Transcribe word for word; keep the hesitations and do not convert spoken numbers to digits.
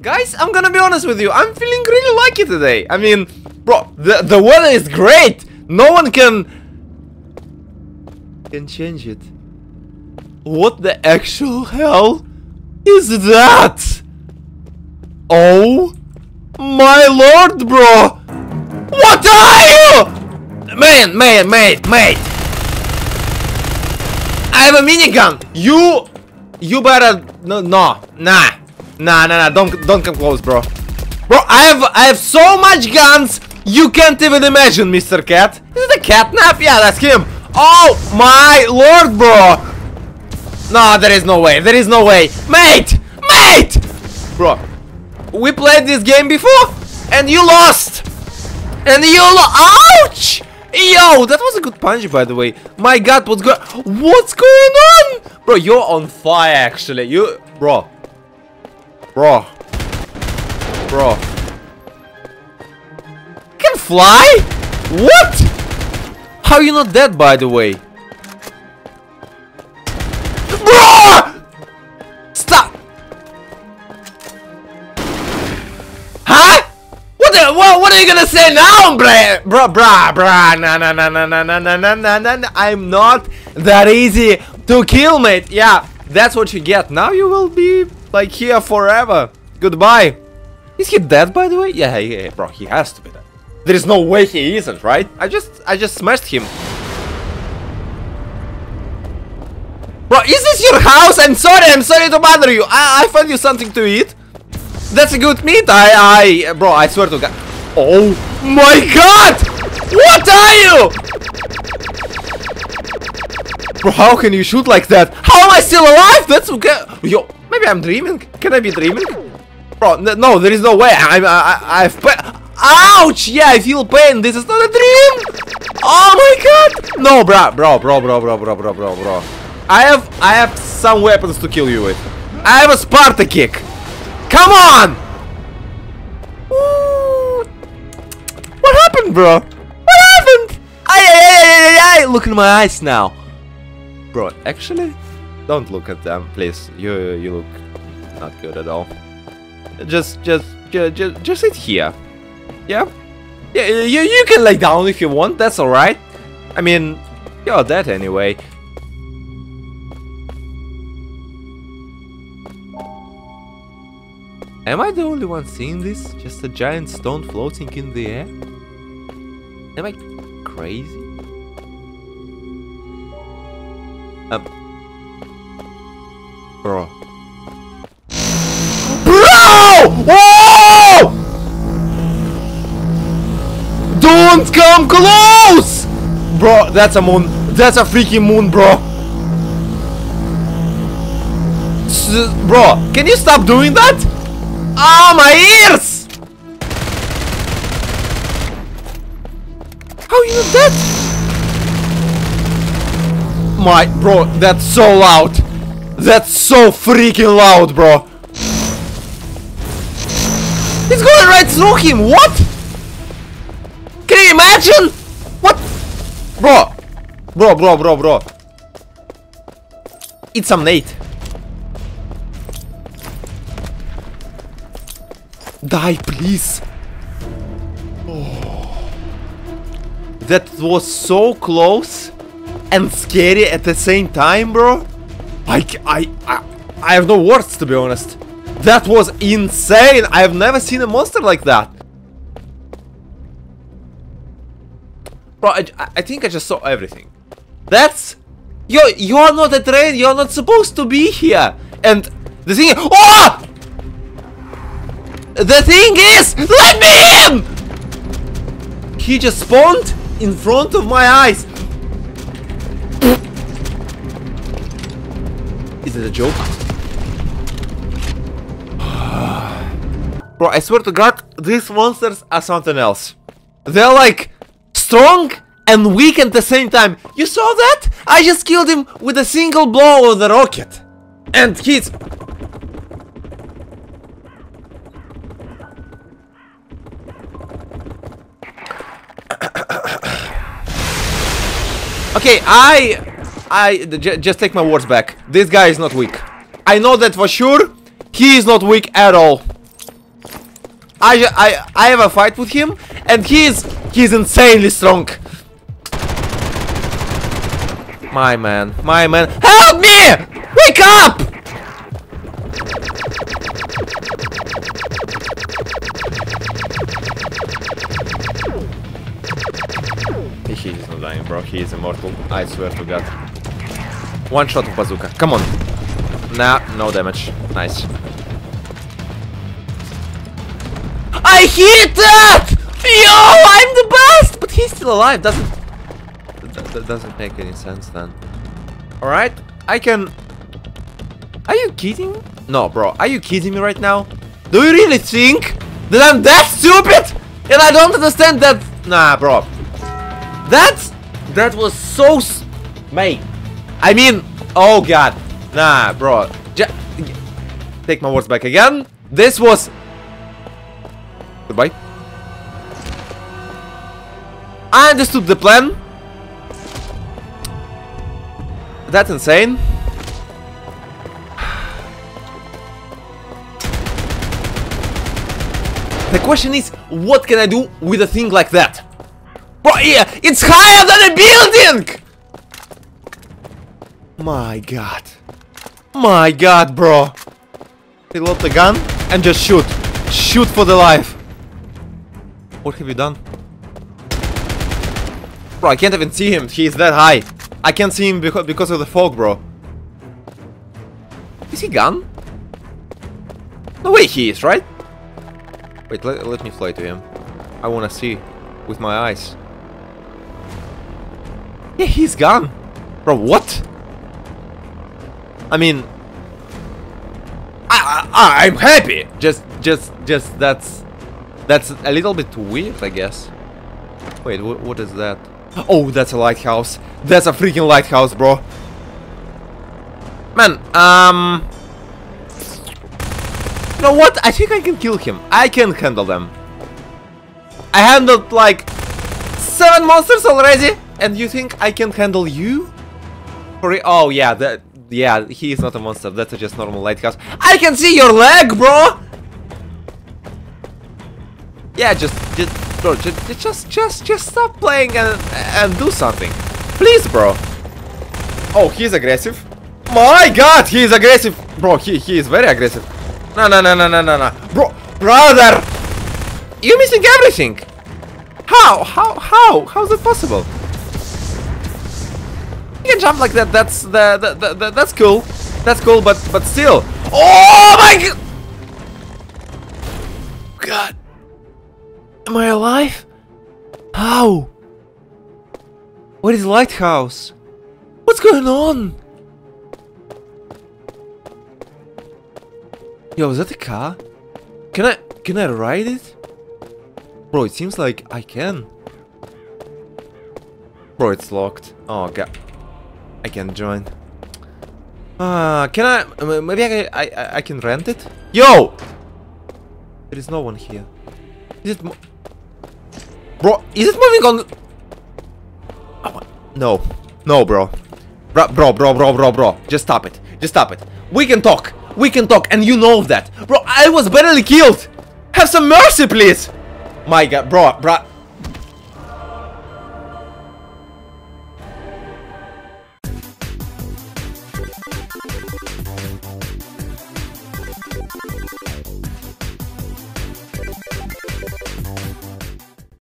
Guys, I'm gonna be honest with you, I'm feeling really lucky today. I mean, bro, the, the weather is great. No one can can change it. What the actual hell is that? Oh my lord, bro! What are you? Man, man, mate, mate! I have a minigun! You you better no no nah. Nah, nah, nah, don't, don't come close, bro. Bro, I have, I have so much guns, you can't even imagine, Mister Cat. Is it a Catnap? Yeah, that's him. Oh my lord, bro. No, there is no way, there is no way. Mate, mate. Bro, we played this game before, and you lost. And you lost, ouch. Yo, that was a good punch, by the way. My god, what's going, what's going on? Bro, you're on fire, actually, you, bro. Bro, bro, you can fly? What? How are you not dead, by the way? Bro, stop! Huh? What the? What? What are you gonna say now, bro? Bro, bro, bro, no, no, no, no, no, no, no, no, no, no. I'm not that easy to kill, mate. Yeah, that's what you get. Now you will be. Like here forever. Goodbye. Is he dead, by the way? Yeah, yeah, yeah, bro, he has to be dead. There is no way he isn't, right? I just, I just smashed him. Bro, is this your house? I'm sorry, I'm sorry to bother you. I, I found you something to eat. That's a good meat. I, I, bro, I swear to God. Oh my God! What are you? Bro, how can you shoot like that? How am I still alive? That's okay. Yo. Maybe I'm dreaming. Can I be dreaming? Bro, no, there is no way. I'm, I, I've pa- Ouch! Yeah, I feel pain. This is not a dream. Oh my god! No, bro, bro, bro, bro, bro, bro, bro, bro, bro. I have, I have some weapons to kill you with. I have a Sparta kick. Come on! Ooh. What happened, bro? What happened? Ay, ay, ay, ay, ay. Look in my eyes now, bro. Actually. Don't look at them, please. You you look not good at all. Just just just just sit here. Yeah, yeah. You you can lay down if you want. That's all right. I mean, you're dead anyway. Am I the only one seeing this? Just a giant stone floating in the air? Am I crazy? Um. Bro. Bro! Whoa! Don't come close! Bro, that's a moon. That's a freaking moon, bro. S bro, can you stop doing that? Ah, my ears! How you dead? My, bro, that's so loud. That's so freaking loud, bro. It's going right through him. What? Can you imagine? What? Bro. Bro, bro, bro, bro. Eat some nade. Die, please. Oh. That was so close and scary at the same time, bro. I, I, I, I have no words, to be honest. That was insane. I have never seen a monster like that. Bro, I, I think I just saw everything. That's... Yo, you're not a train. You're not supposed to be here. And the thing... Oh! The thing is... Let me in! He just spawned in front of my eyes. Is it a joke? Bro, I swear to God, these monsters are something else. They're like strong and weak at the same time. You saw that? I just killed him with a single blow of the rocket. And he's... Okay, I... I j just take my words back. This guy is not weak. I know that for sure. He is not weak at all. I I I have a fight with him, and he is he is insanely strong. My man, my man, help me! Wake up! He is not dying, bro. He is immortal. I swear to God. One shot of bazooka. Come on. Nah, no damage. Nice. I hit that! Yo, I'm the best! But he's still alive, doesn't... That, that doesn't make any sense then. Alright, I can... Are you kidding me? No, bro, are you kidding me right now? Do you really think that I'm that stupid? And I don't understand that... Nah, bro. That's... That was so... S mate. I mean... Oh, God. Nah, bro. J Take my words back again. This was... Goodbye. I understood the plan. That's insane. The question is, what can I do with a thing like that? Bro, yeah, it's higher than a building! My God. My God, bro. Reload the gun and just shoot. Shoot for the life. What have you done? Bro, I can't even see him. He is that high. I can't see him because, because of the fog, bro. Is he gone? No way he is, right? Wait, let, let me fly to him. I wanna see with my eyes. Yeah, he's gone. Bro, what? I mean... I, I, I'm happy! Just, just, just, that's... That's a little bit weird, I guess. Wait, wh what is that? Oh, that's a lighthouse. That's a freaking lighthouse, bro. Man, um... you know what? I think I can kill him. I can handle them. I handled, like, seven monsters already, and you think I can handle you? For oh, yeah, that... Yeah, he is not a monster. That's just normal lighthouse. I can see your leg, bro! Yeah, just, just, bro, just, just, just, just stop playing and and do something, please, bro. Oh, he's aggressive. My God, he is aggressive, bro. He, he is very aggressive. No, no, no, no, no, no, no, bro, brother. You're missing everything. How, how, how, how's that possible? You can jump like that. That's the, the, the, the that's cool. That's cool, but, but still. Oh my God. Am I alive? How? Where is the lighthouse? What's going on? Yo, is that a car? Can I can I ride it? Bro, it seems like I can. Bro, it's locked. Oh God, I can't join. Ah, uh, can I? Maybe I I I can rent it. Yo, there is no one here. Is it? Mo Bro, is it moving on? Oh, no, no, bro. bro, bro, bro, bro, bro, bro. Just stop it. Just stop it. We can talk. We can talk, and you know that, bro. I was barely killed. Have some mercy, please. My God, bro, bro.